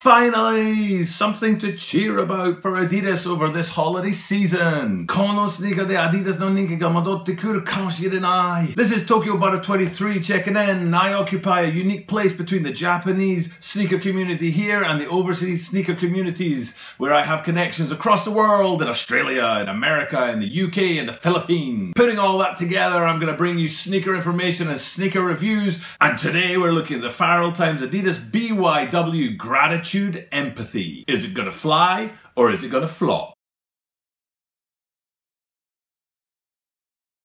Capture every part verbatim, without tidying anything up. Finally, something to cheer about for Adidas over this holiday season. このスニーカーで Adidas の人気が戻ってくるかもしれない。This is Tokyo Butter twenty-three checking in. I occupy a unique place between the Japanese sneaker community here and the overseas sneaker communities, where I have connections across the world, in Australia, in America, in the U K, in the Philippines. Putting all that together, I'm going to bring you sneaker information and sneaker reviews. And today we're looking at the Pharrell times Adidas B Y W Gratitude Empathy. Is it gonna fly or is it gonna flop?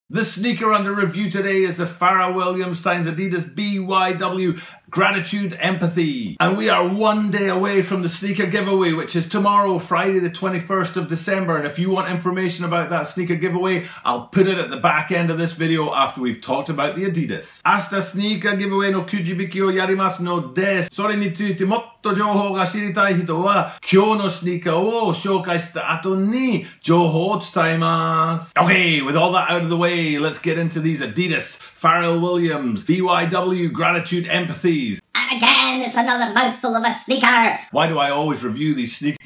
The sneaker under review today is the Pharrell Williams times Adidas B Y W Gratitude Empathy. And we are one day away from the sneaker giveaway, which is tomorrow, Friday the twenty-first of December. And if you want information about that sneaker giveaway, I'll put it at the back end of this video after we've talked about the Adidas. Asta sneaker giveaway no kujibiki o yarimasu no desu. Sore ni tsuite motto jouhou ga shiritai hito wa kyou no sneaker wo shoukai shita ato ni jouhou o tsuitaimasu. Okay, with all that out of the way, let's get into these Adidas, Pharrell Williams, B Y W, Gratitude, Empathies. And again, it's another mouthful of a sneaker. Why do I always review these sneakers?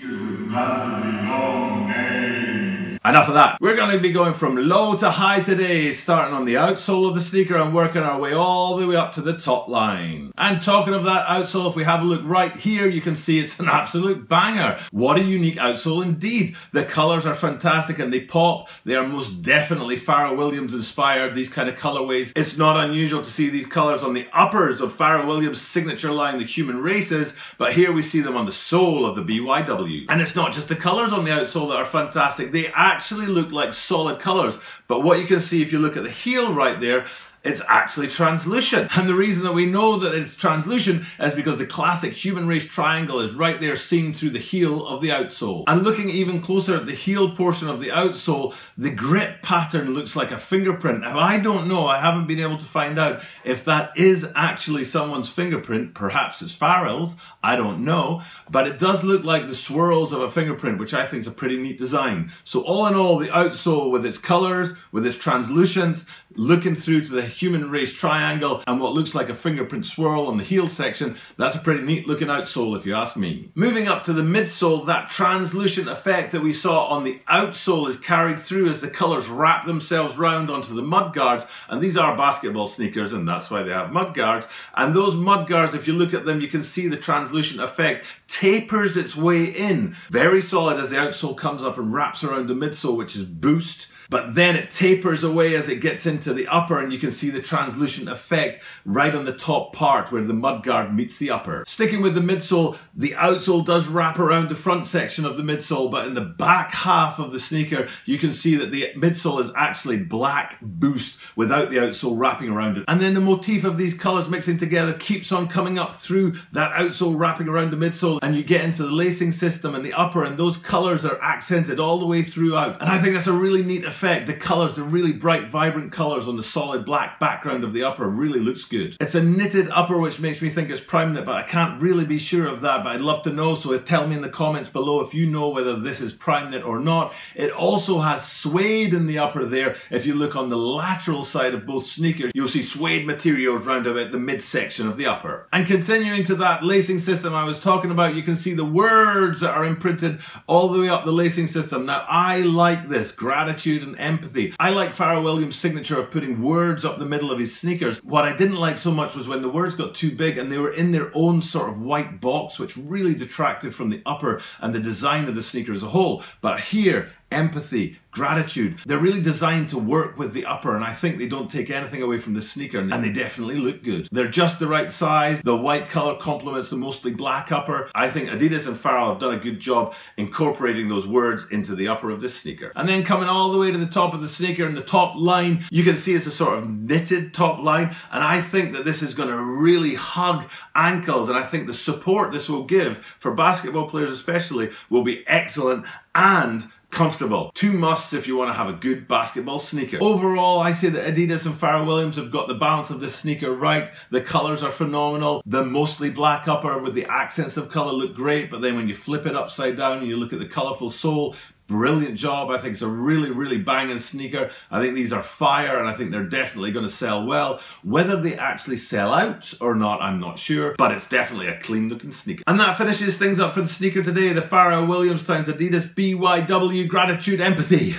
Enough of that. We're going to be going from low to high today, starting on the outsole of the sneaker and working our way all the way up to the top line. And talking of that outsole, if we have a look right here, you can see it's an absolute banger. What a unique outsole indeed. The colours are fantastic and they pop. They are most definitely Pharrell Williams inspired, these kind of colourways. It's not unusual to see these colours on the uppers of Pharrell Williams' signature line, the Human Races, but here we see them on the sole of the B Y W. And it's not just the colours on the outsole that are fantastic. They actually actually look like solid colors, but what you can see if you look at the heel right there, it's actually translucent. And the reason that we know that it's translucent is because the classic Human Race triangle is right there seen through the heel of the outsole. And looking even closer at the heel portion of the outsole, the grip pattern looks like a fingerprint. Now I don't know, I haven't been able to find out if that is actually someone's fingerprint. Perhaps it's Pharrell's, I don't know, but it does look like the swirls of a fingerprint, which I think is a pretty neat design. So all in all, the outsole with its colors, with its translucence, looking through to the Human Race triangle and what looks like a fingerprint swirl on the heel section, that's a pretty neat looking outsole if you ask me. Moving up to the midsole, that translucent effect that we saw on the outsole is carried through as the colors wrap themselves round onto the mudguards, and these are basketball sneakers and that's why they have mudguards. And those mudguards, if you look at them, you can see the translucent effect tapers its way in. Very solid as the outsole comes up and wraps around the midsole, which is boost. But then it tapers away as it gets into the upper, and you can see the translucent effect right on the top part where the mudguard meets the upper. Sticking with the midsole, the outsole does wrap around the front section of the midsole, but in the back half of the sneaker, you can see that the midsole is actually black boost without the outsole wrapping around it. And then the motif of these colors mixing together keeps on coming up through that outsole wrapping around the midsole, and you get into the lacing system and the upper, and those colors are accented all the way throughout. And I think that's a really neat effect. Effect. The colours, the really bright, vibrant colours on the solid black background of the upper really looks good. It's a knitted upper, which makes me think it's prime knit, but I can't really be sure of that, but I'd love to know, so tell me in the comments below if you know whether this is prime knit or not. It also has suede in the upper there. If you look on the lateral side of both sneakers, you'll see suede materials round about the midsection of the upper. And continuing to that lacing system I was talking about, you can see the words that are imprinted all the way up the lacing system. Now, I like this, gratitude and empathy. I like Pharrell Williams' signature of putting words up the middle of his sneakers. What I didn't like so much was when the words got too big and they were in their own sort of white box, which really detracted from the upper and the design of the sneaker as a whole. But here, empathy, gratitude, they're really designed to work with the upper, and I think they don't take anything away from the sneaker, and they definitely look good. They're just the right size. The white color complements the mostly black upper. I think Adidas and Pharrell have done a good job incorporating those words into the upper of this sneaker. And then coming all the way to the top of the sneaker and the top line, you can see it's a sort of knitted top line, and I think that this is going to really hug ankles, and I think the support this will give for basketball players especially will be excellent and comfortable. Two musts if you want to have a good basketball sneaker. Overall, I say that Adidas and Pharrell Williams have got the balance of this sneaker right. The colors are phenomenal. The mostly black upper with the accents of color look great, but then when you flip it upside down and you look at the colorful sole, brilliant job. I think it's a really, really banging sneaker. I think these are fire, and I think they're definitely going to sell well. Whether they actually sell out or not, I'm not sure, but it's definitely a clean looking sneaker. And that finishes things up for the sneaker today. The Pharrell Williams times Adidas B Y W Gratitude Empathy.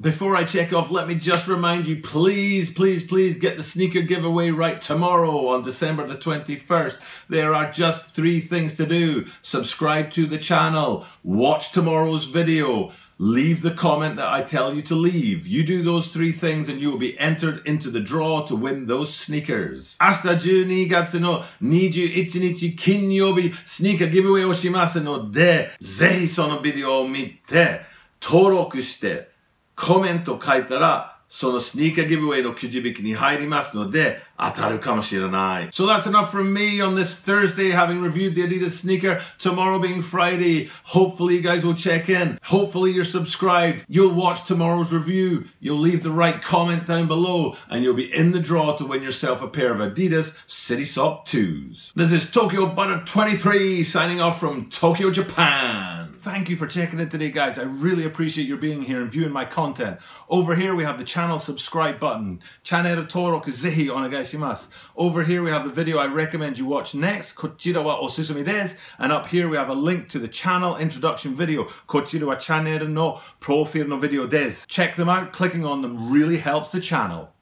Before I check off, let me just remind you, please, please, please get the sneaker giveaway right tomorrow on December the twenty-first. There are just three things to do. Subscribe to the channel, watch tomorrow's video, leave the comment that I tell you to leave. You do those three things and you will be entered into the draw to win those sneakers. Hasta ju ni gatsu no ni ju ichi nichi kinyobi sneaker giveaway o shimasu no de, zehi sono video o mite, toroku shite, コメント書いたら So that's enough from me on this Thursday, having reviewed the Adidas sneaker, tomorrow being Friday. Hopefully you guys will check in. Hopefully you're subscribed. You'll watch tomorrow's review. You'll leave the right comment down below and you'll be in the draw to win yourself a pair of Adidas Citysock Twos. This is Tokyo Butter twenty-three signing off from Tokyo, Japan. Thank you for checking in today, guys. I really appreciate your being here and viewing my content. Over here we have the channel Channel subscribe button. Over here we have the video I recommend you watch next. Kochira wa osusumi desu. And up here we have a link to the channel introduction video. Kochira wa channel no profile no video desu. Check them out. Clicking on them really helps the channel.